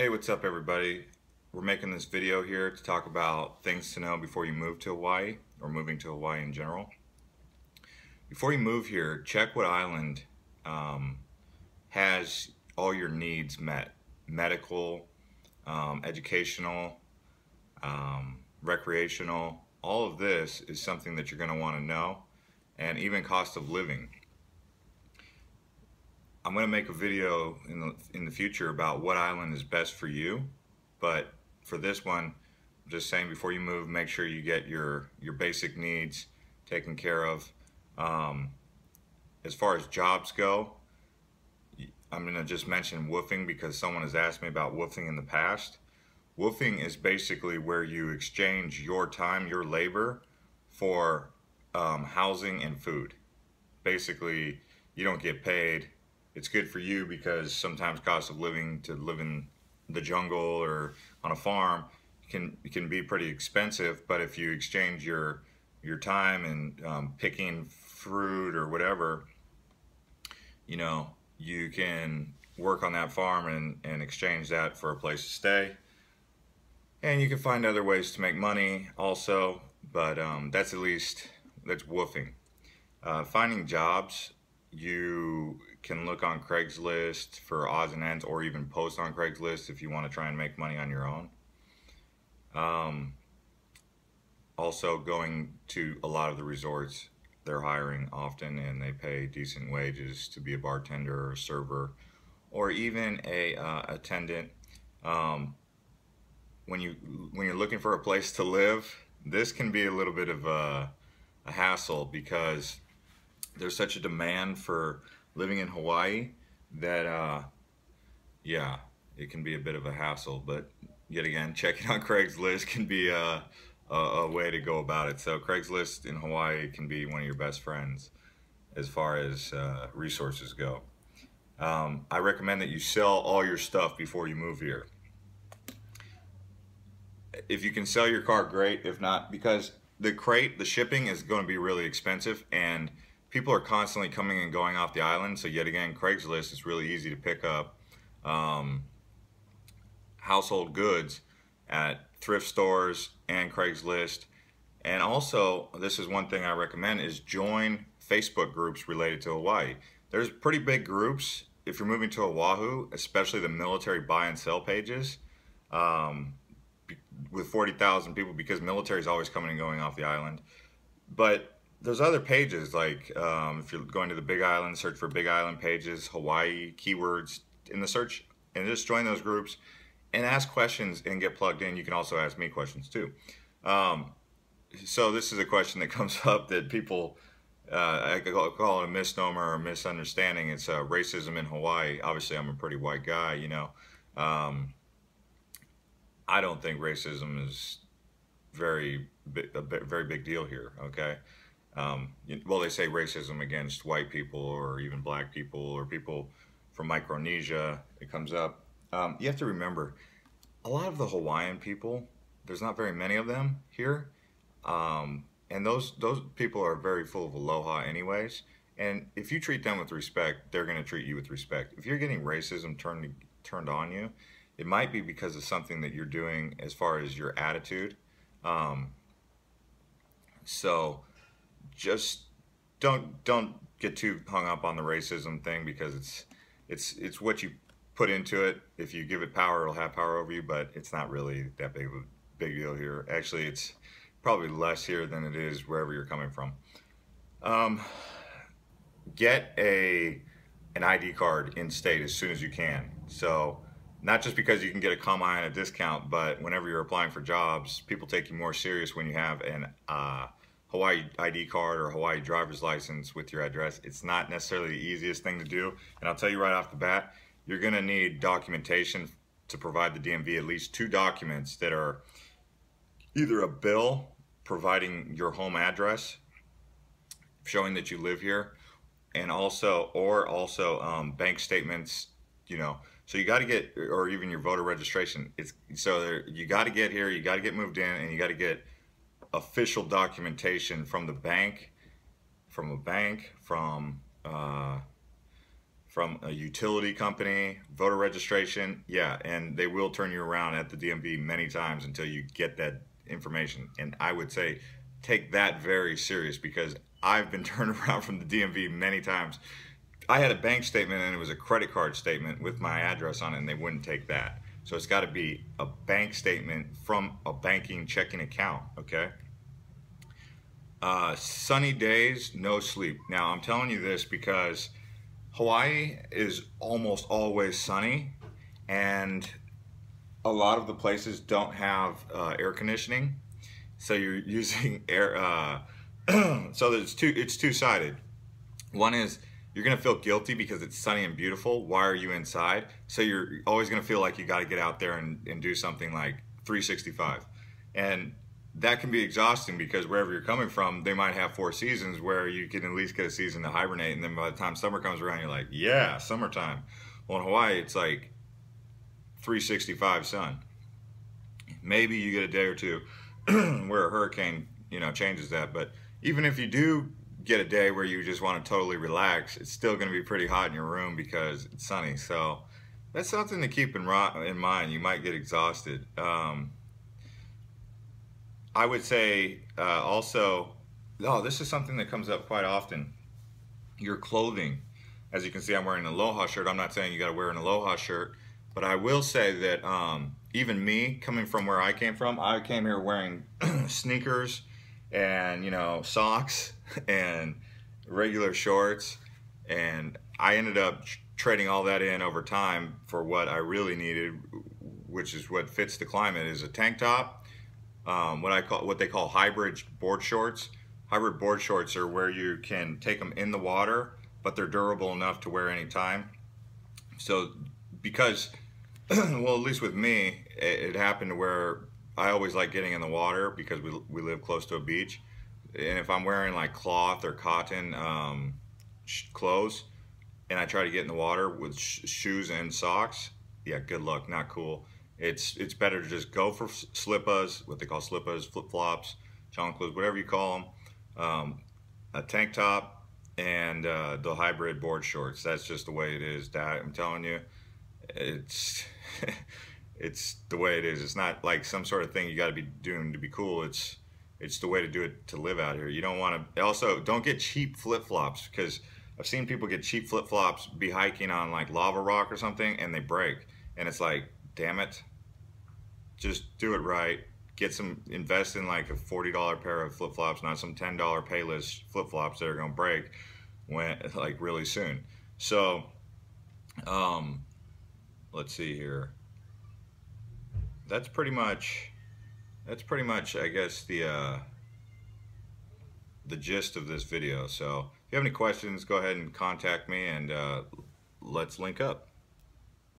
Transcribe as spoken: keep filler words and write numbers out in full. Hey, what's up everybody? We're making this video here to talk about things to know before you move to Hawaii, or moving to Hawaii in general. Before you move here, check what island um, has all your needs met. Medical, um, educational, um, recreational, all of this is something that you're going to want to know, and even cost of living. I'm going to make a video in the, in the future about what island is best for you, but for this one, I'm just saying before you move, make sure you get your, your basic needs taken care of. Um, as far as jobs go, I'm going to just mention woofing because someone has asked me about woofing in the past. Woofing is basically where you exchange your time, your labor, for um, housing and food. Basically, you don't get paid. It's good for you because sometimes cost of living to live in the jungle or on a farm can can be pretty expensive. But if you exchange your your time and um, picking fruit or whatever, you know, you can work on that farm and, and exchange that for a place to stay. And you can find other ways to make money also. But um, that's at least, that's woofing. Uh, finding jobs, you can look on Craigslist for odds and ends, or even post on Craigslist if you want to try and make money on your own. Um, also going to a lot of the resorts, they're hiring often and they pay decent wages to be a bartender or a server or even a uh, attendant. Um, when you, when you're looking for a place to live, this can be a little bit of a, a hassle because there's such a demand for living in Hawaii that, uh, yeah, it can be a bit of a hassle, but yet again, checking on Craigslist can be a, a, a way to go about it. So Craigslist in Hawaii can be one of your best friends as far as uh, resources go. Um, I recommend that you sell all your stuff before you move here. If you can sell your car, great. If not, because the crate, the shipping is going to be really expensive, and people are constantly coming and going off the island. So yet again, Craigslist is really easy to pick up um, household goods at thrift stores and Craigslist. And also, this is one thing I recommend, is join Facebook groups related to Hawaii. There's pretty big groups if you're moving to Oahu, especially the military buy and sell pages um, with forty thousand people, because military is always coming and going off the island. But there's other pages, like um, if you're going to the Big Island, search for Big Island pages, Hawaii, keywords in the search, and just join those groups and ask questions and get plugged in. You can also ask me questions too. Um, so this is a question that comes up that people, uh, I call it a misnomer or misunderstanding. It's uh, racism in Hawaii. Obviously, I'm a pretty white guy, you know. Um, I don't think racism is very a very big deal here, okay? Um, well, they say racism against white people or even black people or people from Micronesia, it comes up. Um, you have to remember, a lot of the Hawaiian people, there's not very many of them here, um, and those, those people are very full of aloha anyways, and if you treat them with respect, they're going to treat you with respect. If you're getting racism turned, turned on you, it might be because of something that you're doing as far as your attitude. Um, so... Just don't don't get too hung up on the racism thing, because it's it's it's what you put into it. If you give it power, it'll have power over you, but it's not really that big of a big deal here. Actually, it's probably less here than it is wherever you're coming from. Um, get a an I D card in state as soon as you can. So not just because you can get a Kamai and a discount, but whenever you're applying for jobs, people take you more serious when you have an uh, Hawaii I D card or Hawaii driver's license with your address. It's not necessarily the easiest thing to do. And I'll tell you right off the bat, you're gonna need documentation to provide the D M V, at least two documents that are either a bill providing your home address, showing that you live here, and also, or also um, bank statements, you know. So you gotta get, or even your voter registration. It's, so there, you gotta get here, you gotta get moved in, and you gotta get official documentation from the bank, from a bank, from uh, from a utility company, voter registration, yeah, and they will turn you around at the D M V many times until you get that information. And I would say take that very serious, because I've been turned around from the D M V many times. I had a bank statement and it was a credit card statement with my address on it, and they wouldn't take that. So it's got to be a bank statement from a banking checking account, okay? Uh, sunny days, no sleep. Now, I'm telling you this because Hawaii is almost always sunny, and a lot of the places don't have uh, air conditioning, so you're using air. Uh, so there's two. It's two-sided. One is you're gonna feel guilty because it's sunny and beautiful. Why are you inside? So you're always gonna feel like you got to get out there and, and do something like three sixty-five, and that can be exhausting because wherever you're coming from, they might have four seasons where you can at least get a season to hibernate, and then by the time summer comes around, you're like, yeah, summertime. Well, in Hawaii, it's like three sixty-five sun. Maybe you get a day or two where a hurricane, you know, changes that, but even if you do get a day where you just want to totally relax, it's still going to be pretty hot in your room because it's sunny. So that's something to keep in, in mind. You might get exhausted. Um, I would say uh, also, oh, this is something that comes up quite often. Your clothing. As you can see, I'm wearing an Aloha shirt. I'm not saying you got to wear an Aloha shirt, but I will say that um, even me, coming from where I came from, I came here wearing sneakers and, you know, socks and regular shorts, and I ended up trading all that in over time for what I really needed, which is what fits the climate, is a tank top. Um, what I call, what they call hybrid board shorts. Hybrid board shorts are where you can take them in the water, but they're durable enough to wear any time. So, because, well, at least with me, it, it happened to where I always like getting in the water because we we live close to a beach, and if I'm wearing like cloth or cotton um, clothes, and I try to get in the water with sh shoes and socks, yeah, good luck, not cool. It's, it's better to just go for slippas, what they call slippas, flip-flops, chonklas, whatever you call them, um, a tank top, and uh, the hybrid board shorts. That's just the way it is, Dad. I'm telling you, it's, it's the way it is. It's not like some sort of thing you got to be doing to be cool. It's, it's the way to do it to live out here. You don't want to, also, don't get cheap flip-flops, because I've seen people get cheap flip-flops, be hiking on like lava rock or something, and they break. And it's like, damn it. Just do it right. Get some, invest in like a forty dollar pair of flip-flops, not some ten dollar Payless flip-flops that are gonna break when, like, really soon. So, um, let's see here. That's pretty much, that's pretty much, I guess, the uh, the gist of this video. So, if you have any questions, go ahead and contact me, and uh, let's link up.